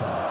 Thank you.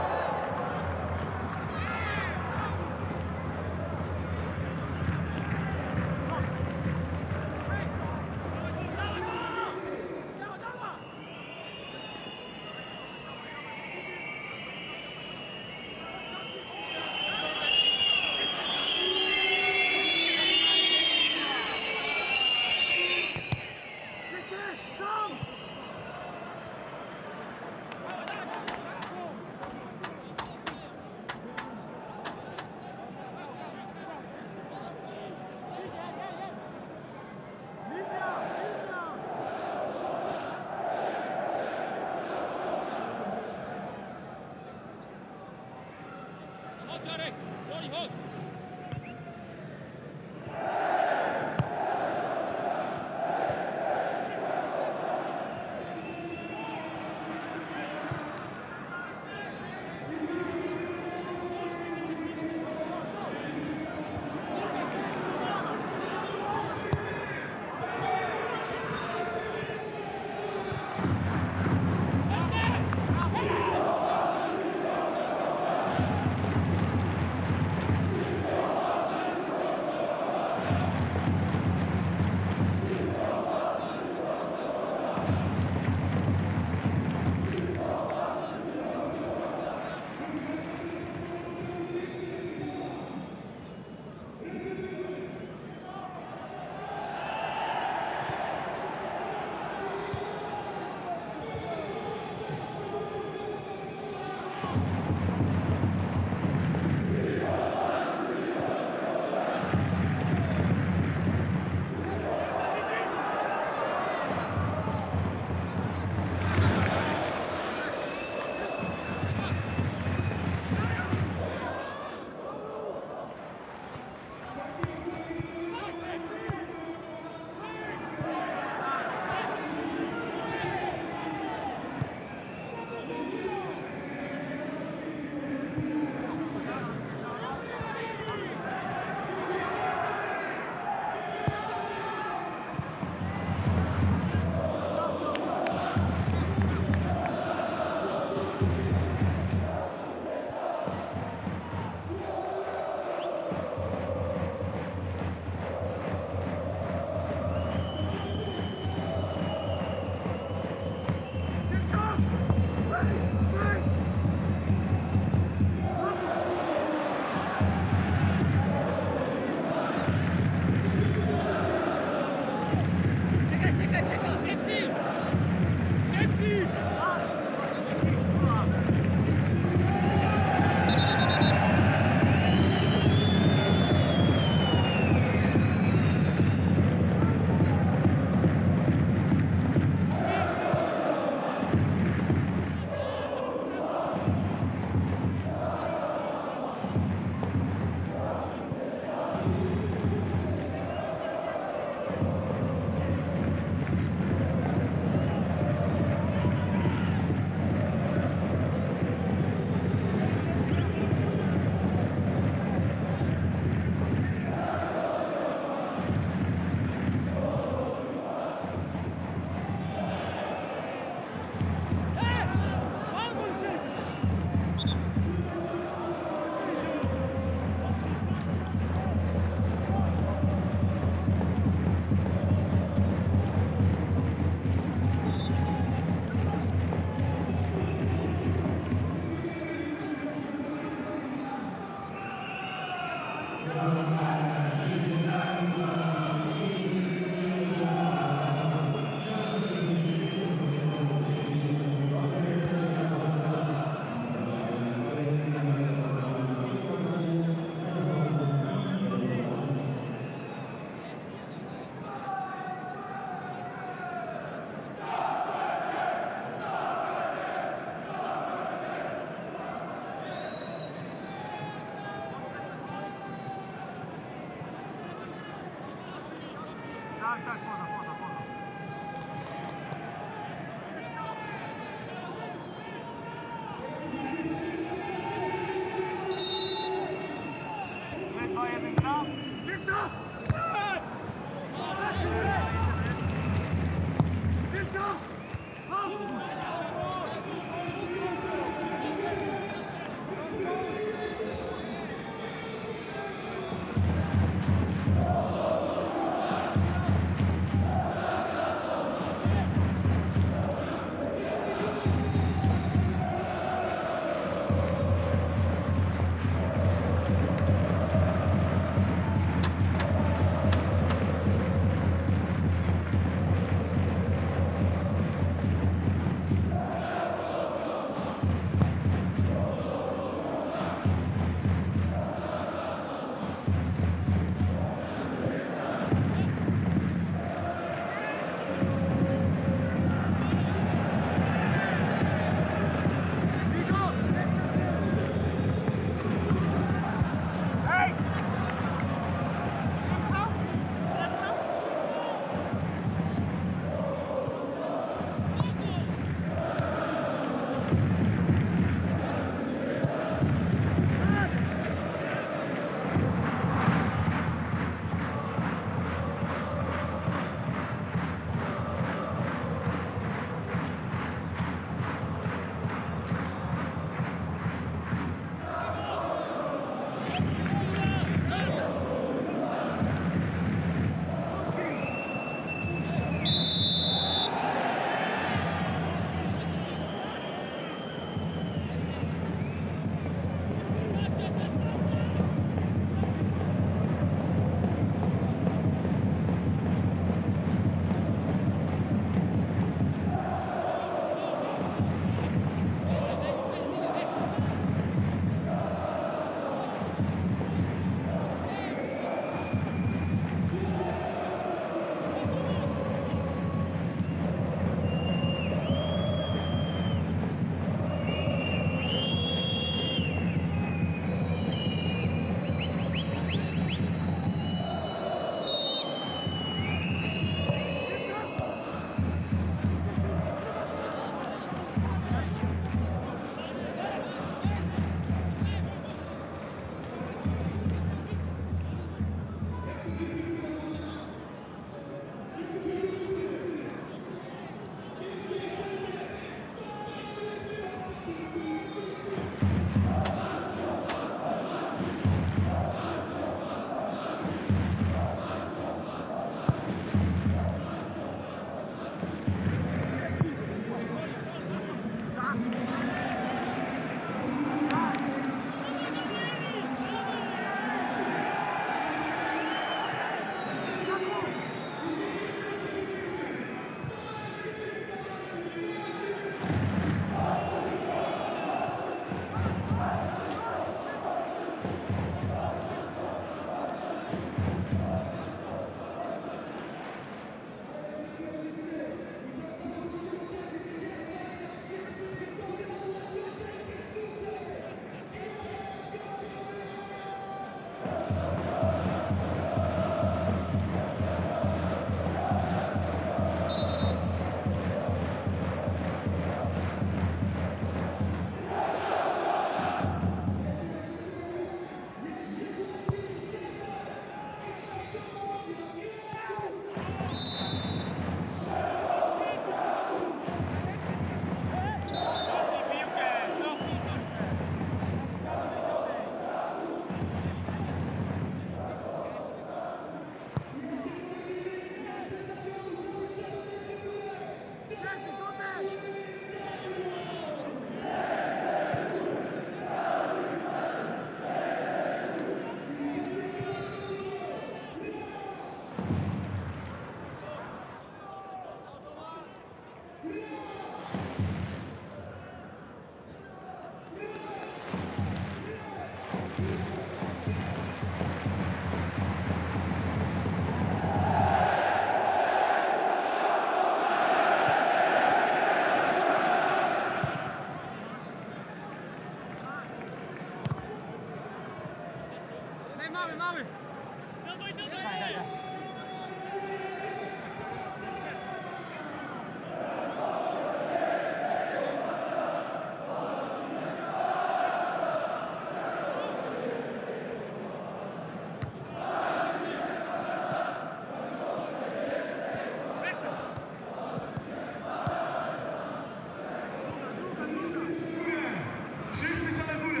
Wszyscy same górę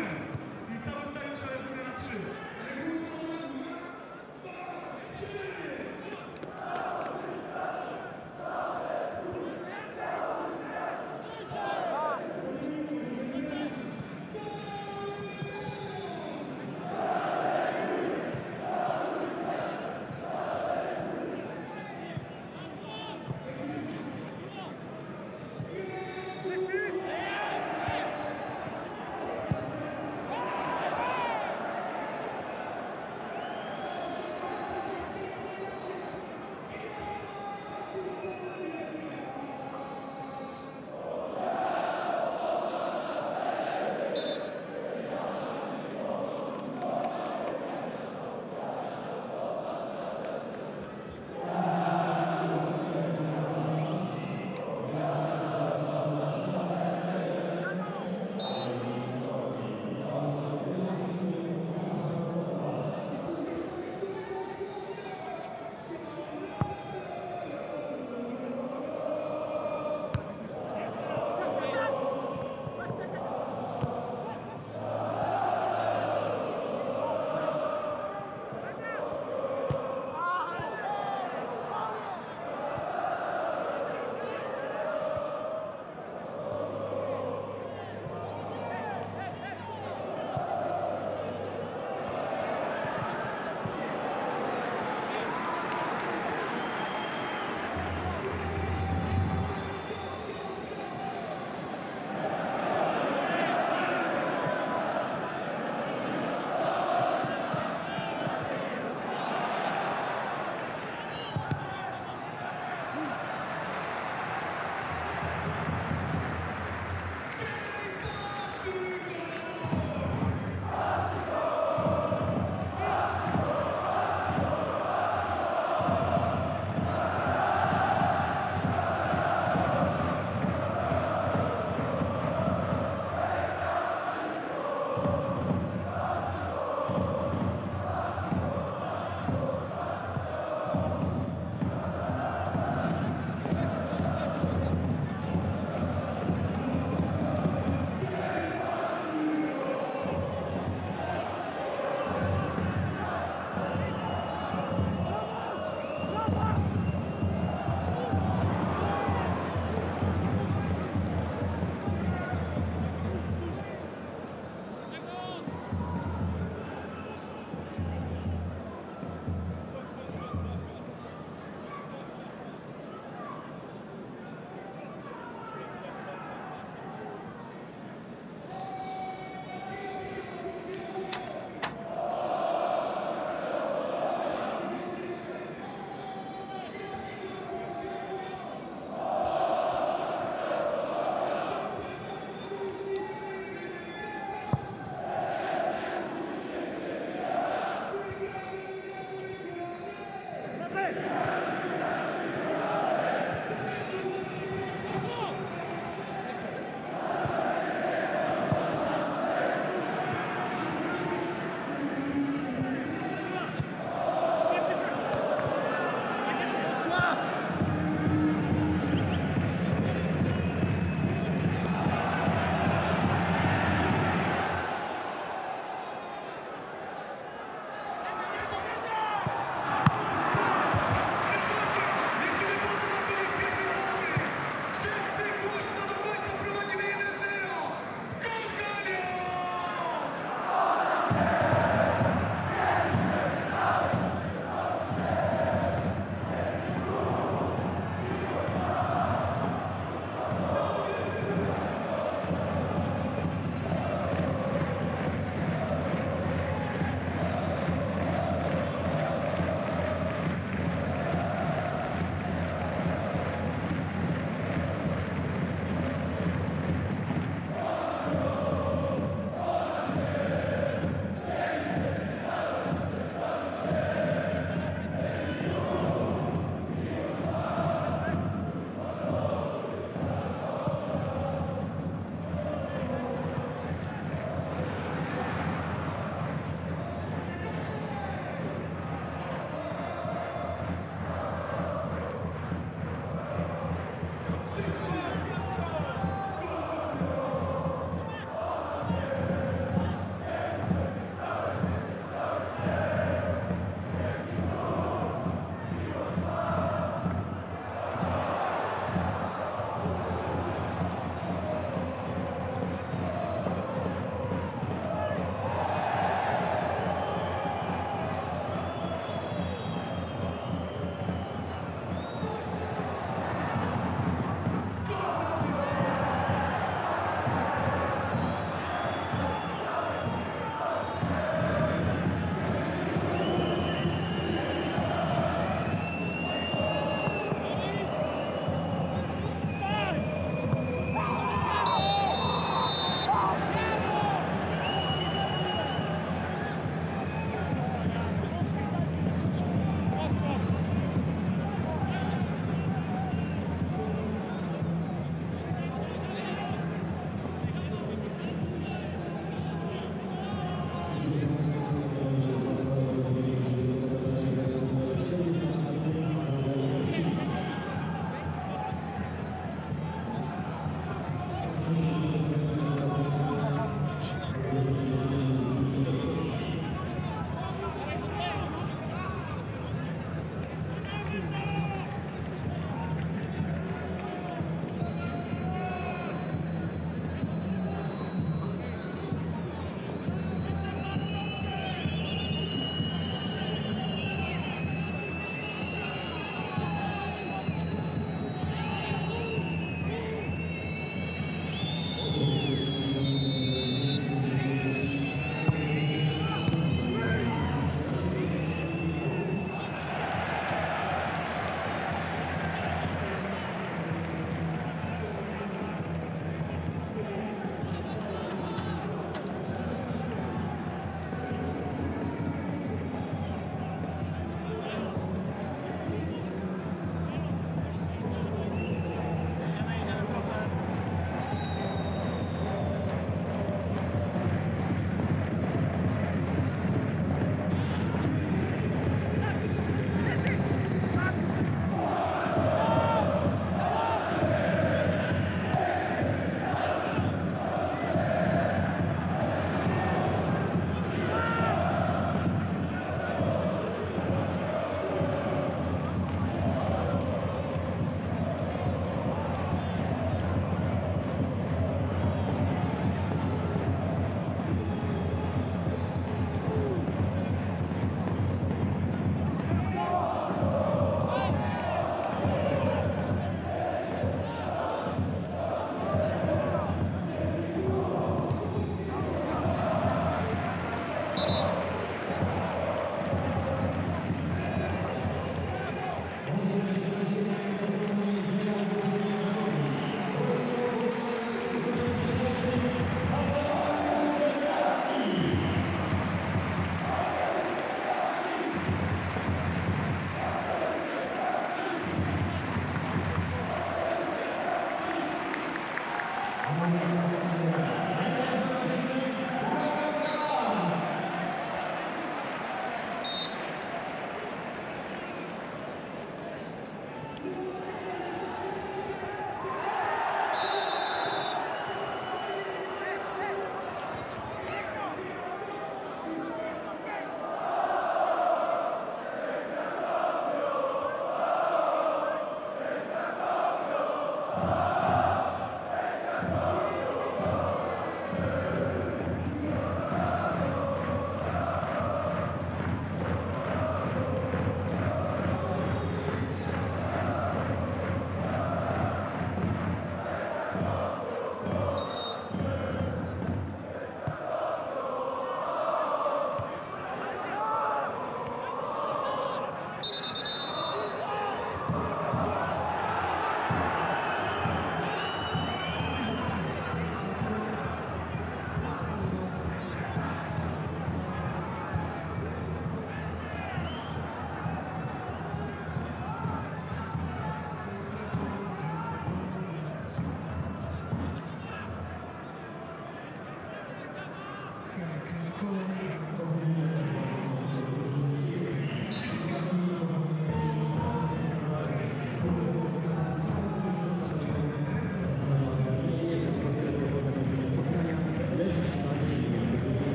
i całe stoją same górę na 3.